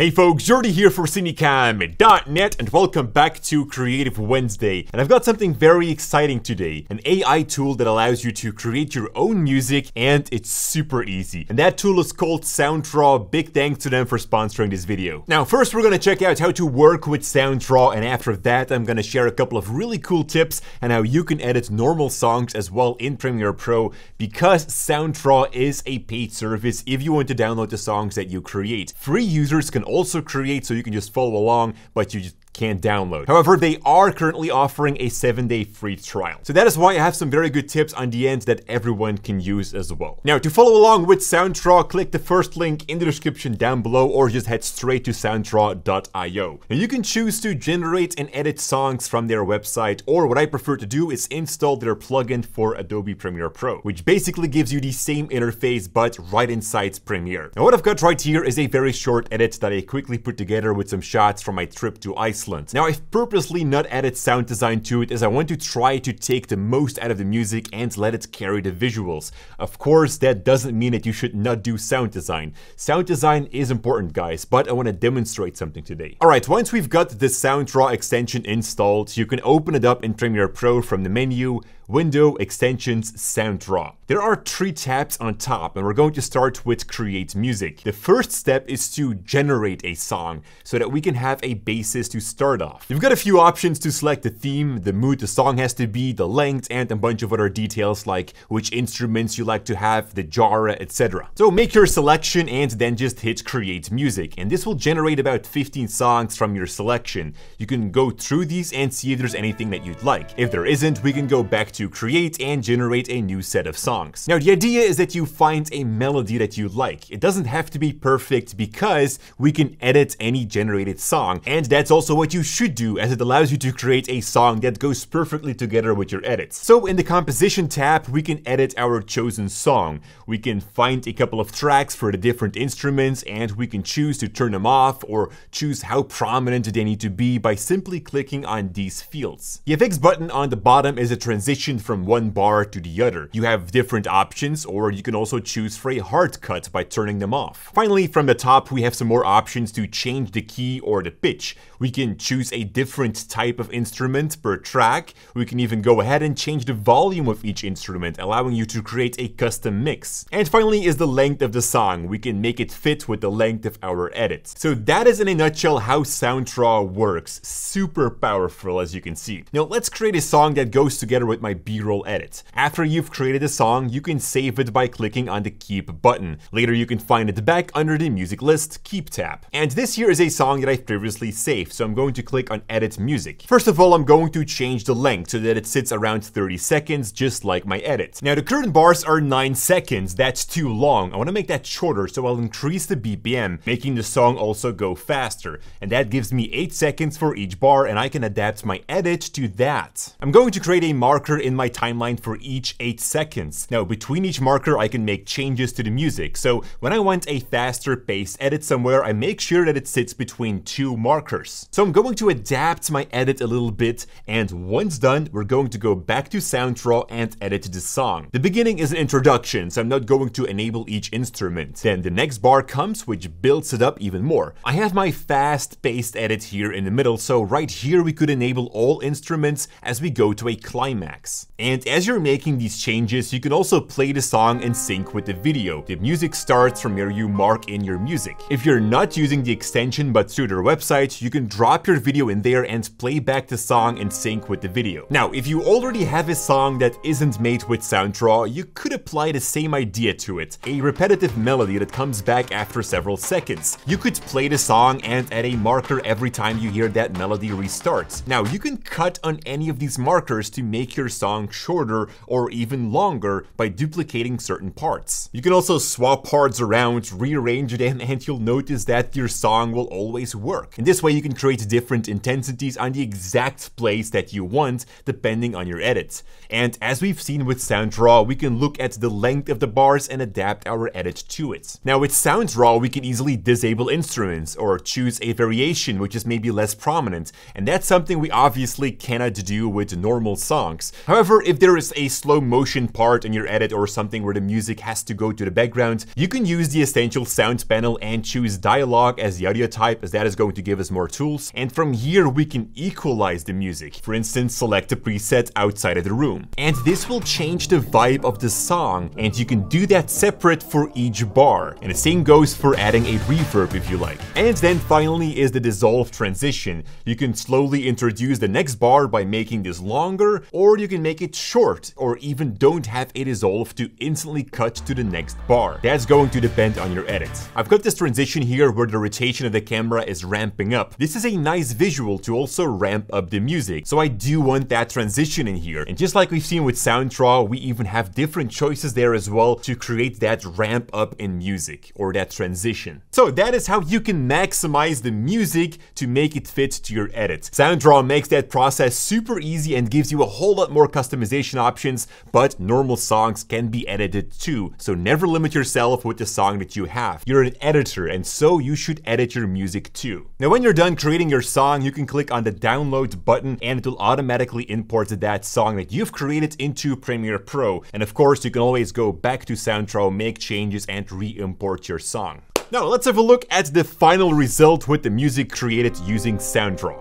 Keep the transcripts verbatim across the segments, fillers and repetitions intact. Hey folks, Jordy here for cinecom dot net and welcome back to Creative Wednesday. And I've got something very exciting today, an A I tool that allows you to create your own music, and it's super easy. And that tool is called Soundraw. Big thanks to them for sponsoring this video. Now first we're gonna check out how to work with Soundraw, and after that I'm gonna share a couple of really cool tips on how you can edit normal songs as well in Premiere Pro, because Soundraw is a paid service if you want to download the songs that you create. Free users can also create, so you can just follow along, but you just can't download. However, they are currently offering a seven day free trial. So that is why I have some very good tips on the end that everyone can use as well. Now, to follow along with Soundraw, click the first link in the description down below or just head straight to soundraw dot i o. Now, you can choose to generate and edit songs from their website, or what I prefer to do is install their plugin for Adobe Premiere Pro, which basically gives you the same interface but right inside Premiere. Now, what I've got right here is a very short edit that I quickly put together with some shots from my trip to Iceland. Now, I've purposely not added sound design to it as I want to try to take the most out of the music and let it carry the visuals. Of course, that doesn't mean that you should not do sound design. Sound design is important, guys, but I want to demonstrate something today. All right, once we've got the Soundraw extension installed, you can open it up in Premiere Pro from the menu, Window, Extensions, Soundraw. There are three tabs on top, and we're going to start with Create Music. The first step is to generate a song so that we can have a basis to start off. You've got a few options to select the theme, the mood the song has to be, the length, and a bunch of other details like which instruments you like to have, the genre, et cetera. So make your selection and then just hit Create Music, and this will generate about fifteen songs from your selection. You can go through these and see if there's anything that you'd like. If there isn't, we can go back to create and generate a new set of songs. Now, the idea is that you find a melody that you like. It doesn't have to be perfect because we can edit any generated song, and that's also what you should do as it allows you to create a song that goes perfectly together with your edits. So in the composition tab, we can edit our chosen song. We can find a couple of tracks for the different instruments, and we can choose to turn them off or choose how prominent they need to be by simply clicking on these fields. The F X button on the bottom is a transition from one bar to the other. You have different options, or you can also choose for a hard cut by turning them off. Finally, from the top, we have some more options to change the key or the pitch. We can choose a different type of instrument per track. We can even go ahead and change the volume of each instrument, allowing you to create a custom mix. And finally is the length of the song. We can make it fit with the length of our edit. So that is in a nutshell how Soundraw works. Super powerful, as you can see. Now let's create a song that goes together with my B-roll edit. After you've created a song, you can save it by clicking on the Keep button. Later, you can find it back under the Music List Keep tab. And this here is a song that I've previously saved, so I'm going to click on Edit Music. First of all, I'm going to change the length so that it sits around thirty seconds, just like my edit. Now, the current bars are nine seconds. That's too long. I want to make that shorter, so I'll increase the B P M, making the song also go faster. And that gives me eight seconds for each bar, and I can adapt my edit to that. I'm going to create a marker in my timeline for each eight seconds. Now, between each marker, I can make changes to the music. So when I want a faster paced edit somewhere, I make sure that it sits between two markers. So I'm going to adapt my edit a little bit, and once done, we're going to go back to Soundraw and edit the song. The beginning is an introduction, so I'm not going to enable each instrument. Then the next bar comes, which builds it up even more. I have my fast paced edit here in the middle, so right here we could enable all instruments as we go to a climax. And as you're making these changes, you can also play the song in sync with the video. The music starts from where you mark in your music. If you're not using the extension but through their website, you can drop your video in there and play back the song in sync with the video. Now, if you already have a song that isn't made with Soundraw, you could apply the same idea to it, a repetitive melody that comes back after several seconds. You could play the song and add a marker every time you hear that melody restarts. Now, you can cut on any of these markers to make your song song shorter or even longer by duplicating certain parts. You can also swap parts around, rearrange them, and you'll notice that your song will always work. In this way, you can create eight different intensities on the exact place that you want, depending on your edits. And as we've seen with Soundraw, we can look at the length of the bars and adapt our edit to it. Now with Soundraw, we can easily disable instruments or choose a variation which is maybe less prominent, and that's something we obviously cannot do with normal songs. However, if there is a slow motion part in your edit or something where the music has to go to the background, you can use the essential sounds panel and choose dialogue as the audio type, as that is going to give us more tools. And from here we can equalize the music. For instance, select a preset outside of the room, and this will change the vibe of the song, and you can do that separate for each bar. And the same goes for adding a reverb if you like. And then finally is the dissolve transition. You can slowly introduce the next bar by making this longer, or you can make it short, or even don't have a dissolve to instantly cut to the next bar. That's going to depend on your edit. I've got this transition here where the rotation of the camera is ramping up. This is a nice visual to also ramp up the music, so I do want that transition in here. And just like we've seen with Soundraw, we even have different choices there as well to create that ramp up in music, or that transition. So that is how you can maximize the music to make it fit to your edit. Soundraw makes that process super easy and gives you a whole lot more customization options, but normal songs can be edited too, so never limit yourself with the song that you have. You're an editor, and so you should edit your music too. Now when you're done creating your song, you can click on the download button and it will automatically import that song that you've created into Premiere Pro. And of course, you can always go back to Soundraw, make changes, and re-import your song. Now let's have a look at the final result with the music created using Soundraw.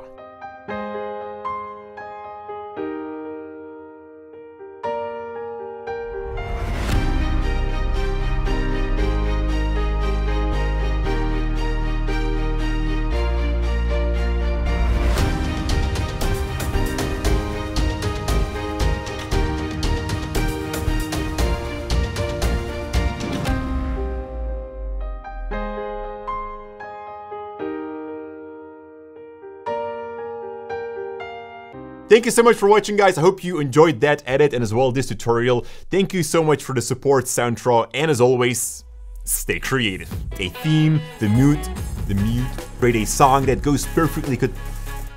Thank you so much for watching, guys. I hope you enjoyed that edit and as well this tutorial. Thank you so much for the support, Soundraw, and as always, stay creative. A theme, the mood, the mute, create a song that goes perfectly could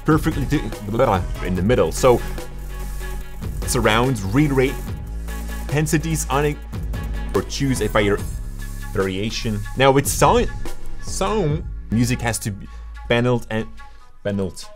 perfectly to, blah, in the middle. So surrounds, reiterate intensities on it, or choose a fire variation. Now with sound, sound music has to be paneled and paneled.